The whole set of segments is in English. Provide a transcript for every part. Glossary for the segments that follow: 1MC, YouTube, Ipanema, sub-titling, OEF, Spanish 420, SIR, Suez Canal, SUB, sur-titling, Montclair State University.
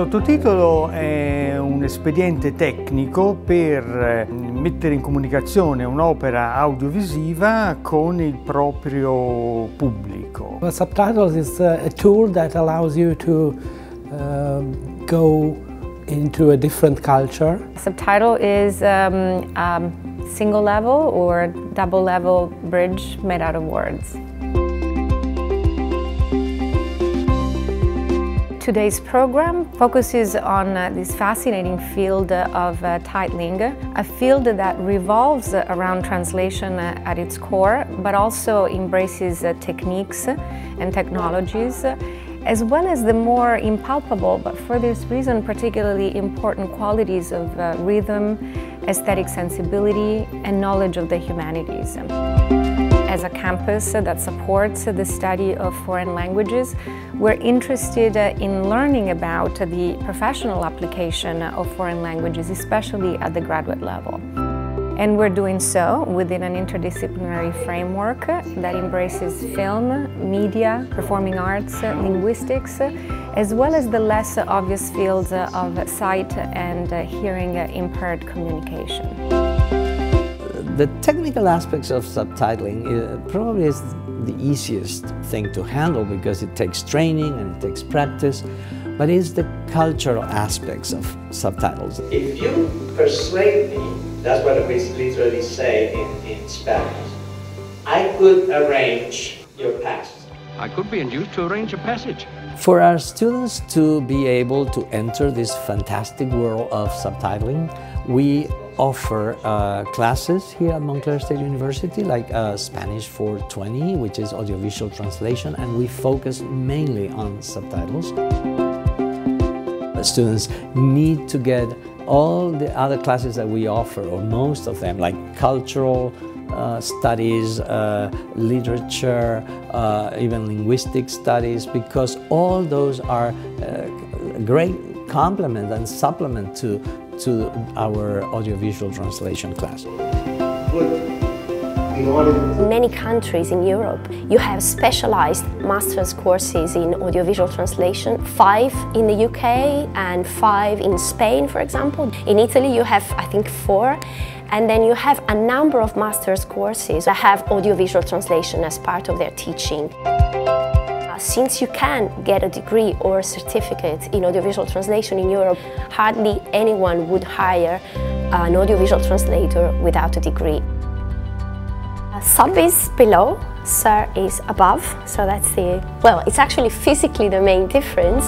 sottotitolo è un espediente tecnico per mettere in comunicazione un'opera audiovisiva con il proprio pubblico. The subtitles is a tool that allows you to go into a different culture. Subtitle is single level or double level bridge made out of words. Today's program focuses on this fascinating field of titling, a field that revolves around translation at its core, but also embraces techniques and technologies, as well as the more impalpable, but for this reason particularly important, qualities of rhythm, aesthetic sensibility, and knowledge of the humanities. As a campus that supports the study of foreign languages, we're interested in learning about the professional application of foreign languages, especially at the graduate level. And we're doing so within an interdisciplinary framework that embraces film, media, performing arts, linguistics, as well as the less obvious fields of sight and hearing impaired communication. The technical aspects of subtitling probably is the easiest thing to handle because it takes training and it takes practice, but it's the cultural aspects of subtitles. If you persuade me, that's what we literally say in Spanish, I could arrange your passage. I could be induced to arrange a passage. For our students to be able to enter this fantastic world of subtitling, we offer classes here at Montclair State University, like Spanish 420, which is audiovisual translation, and we focus mainly on subtitles. The students need to get all the other classes that we offer, or most of them, like cultural studies, literature, even linguistic studies, because all those are great complement and supplement to our audiovisual translation class. In many countries in Europe, you have specialized master's courses in audiovisual translation, 5 in the UK and 5 in Spain, for example. In Italy, you have, I think, 4. And then you have a number of master's courses that have audiovisual translation as part of their teaching. Since you can get a degree or a certificate in audiovisual translation in Europe, hardly anyone would hire an audiovisual translator without a degree. SUB is below, SIR is above, so that's the... well, it's actually physically the main difference.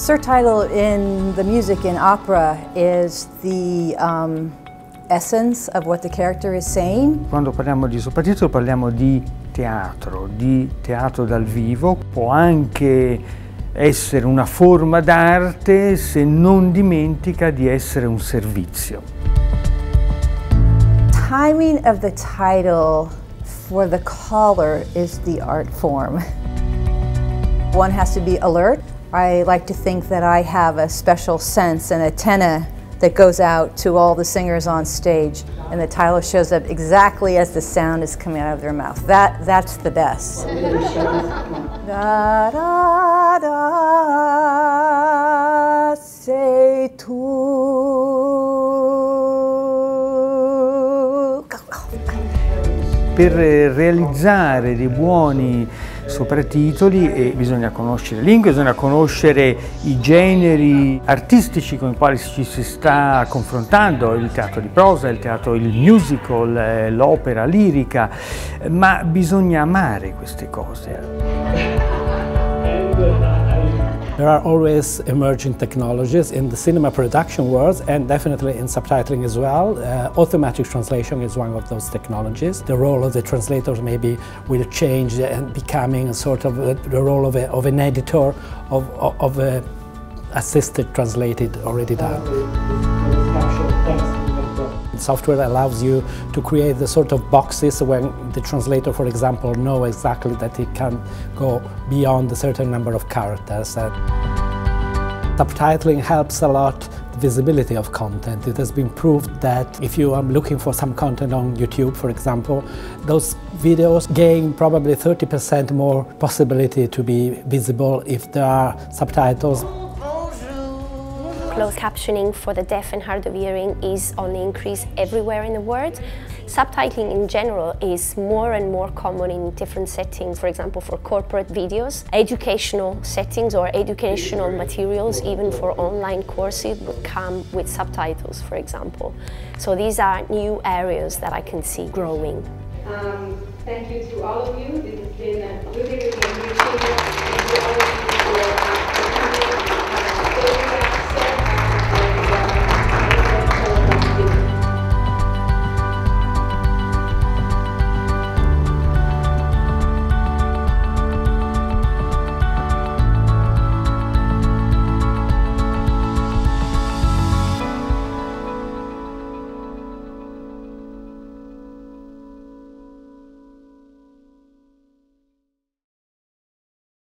Surtitle in the music in opera is the essence of what the character is saying. Quando parliamo di sottotitolo parliamo di teatro dal vivo. Può anche essere una forma d'arte se non dimentica di essere un servizio. Timing of the title for the caller is the art form. One has to be alert. I like to think that I have a special sense and antenna that goes out to all the singers on stage, and the title shows up exactly as the sound is coming out of their mouth. That's the best. Da, da, da, sei tu. Per realizzare dei buoni sottotitoli bisogna conoscere lingue, bisogna conoscere i generi artistici con i quali ci si sta confrontando, il teatro di prosa, il teatro, il musical, l'opera lirica, ma bisogna amare queste cose. There are always emerging technologies in the cinema production world and definitely in subtitling as well. Automatic translation is one of those technologies. The role of the translators maybe will change and becoming a sort of the role of, an editor of a assisted translated already done. Software allows you to create the sort of boxes when the translator, for example, knows exactly that it can go beyond a certain number of characters. Subtitling helps a lot visibility of content. It has been proved that if you are looking for some content on YouTube, for example, those videos gain probably 30% more possibility to be visible if there are subtitles. Closed captioning for the deaf and hard of hearing is on the increase everywhere in the world. Subtitling in general is more and more common in different settings, for example for corporate videos, educational settings or educational materials, even for online courses would come with subtitles, for example. So these are new areas that I can see growing. Thank you to all of you. This has been really, really amazing. Thank you all of you.